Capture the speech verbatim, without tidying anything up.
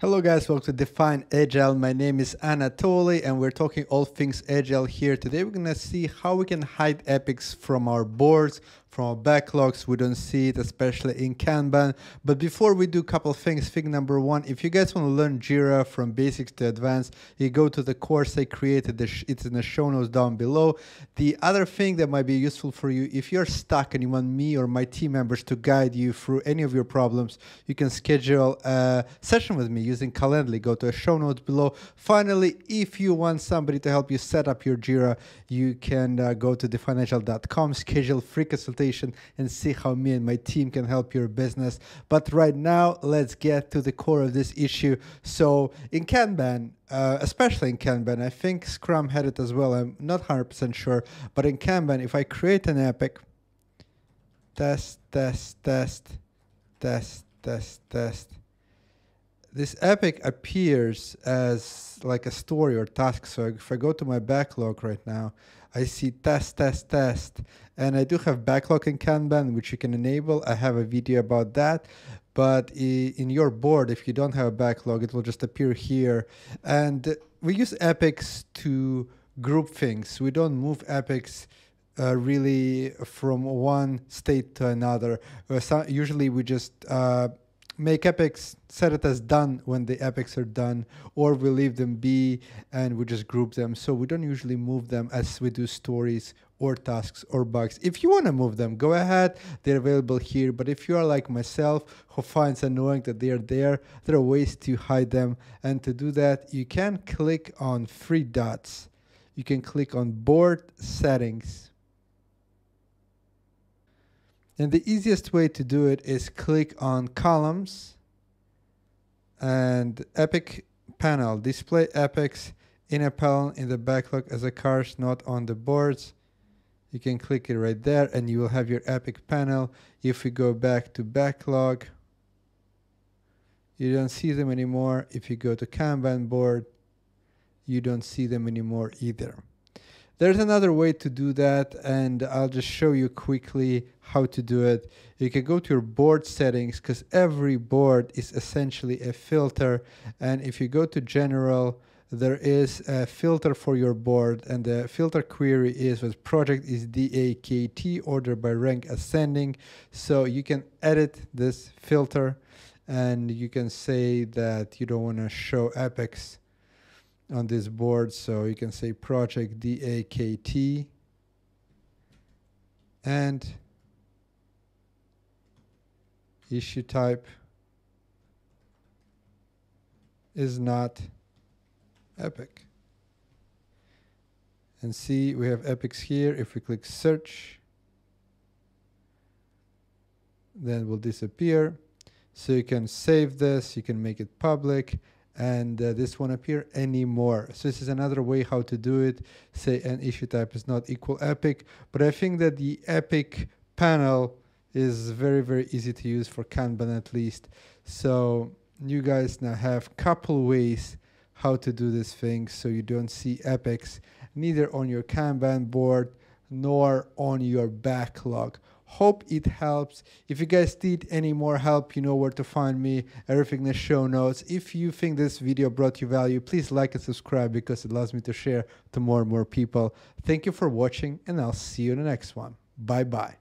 Hello guys, welcome to Define Agile. My name is Anatoly and we're talking all things Agile here. Today we're going to see how we can hide epics from our boards, from our backlogs. We don't see it, especially in Kanban. But before we do a couple of things, thing number one, if you guys want to learn JIRA from basics to advanced, you go to the course I created. It's in the show notes down below. The other thing that might be useful for you, if you're stuck and you want me or my team members to guide you through any of your problems, you can schedule a session with me using Calendly. Go to the show notes below. Finally, if you want somebody to help you set up your JIRA, you can uh, go to the financial dot com, schedule free consultation, and see how me and my team can help your business. But right now, let's get to the core of this issue. So in Kanban, Uh, especially in Kanban, I think Scrum had it as well, I'm not one hundred percent sure, but in Kanban, if I create an epic, test, test, test, test, test, test, this epic appears as like a story or task. So if I go to my backlog right now, I see test, test, test, and I do have backlog in Kanban, which you can enable. I have a video about that. But in your board, if you don't have a backlog, it will just appear here. And we use epics to group things. We don't move epics uh, really from one state to another. Usually we just uh, make epics, set it as done when the epics are done, or we leave them be and we just group them. So we don't usually move them as we do stories or tasks or bugs. If you want to move them, go ahead. They're available here. But if you are like myself, who finds annoying that they are there, there are ways to hide them. And to do that, you can click on three dots. You can click on Board Settings. And the easiest way to do it is click on Columns and Epic Panel. Display epics in a panel in the backlog as a card, not on the boards. You can click it right there and you will have your epic panel. If we go back to backlog, you don't see them anymore. If you go to Kanban board, you don't see them anymore either. There's another way to do that and I'll just show you quickly how to do it. You can go to your board settings because every board is essentially a filter. And if you go to general, there is a filter for your board, and the filter query is with project is D A K T, order by rank ascending. So you can edit this filter and you can say that you don't want to show epics on this board. So you can say project D A K T and issue type is not epic. And see, we have epics here. If we click search, then will disappear. So you can save this, you can make it public, and uh, this won't appear anymore. So this is another way how to do it. Say an issue type is not equal epic, but I think that the epic panel is very, very easy to use for Kanban at least. So you guys now have couple ways how to do this thing so you don't see epics neither on your Kanban board nor on your backlog. Hope it helps. If you guys need any more help, you know where to find me. Everything in the show notes. If you think this video brought you value, please like and subscribe because it allows me to share to more and more people. Thank you for watching and I'll see you in the next one. Bye bye.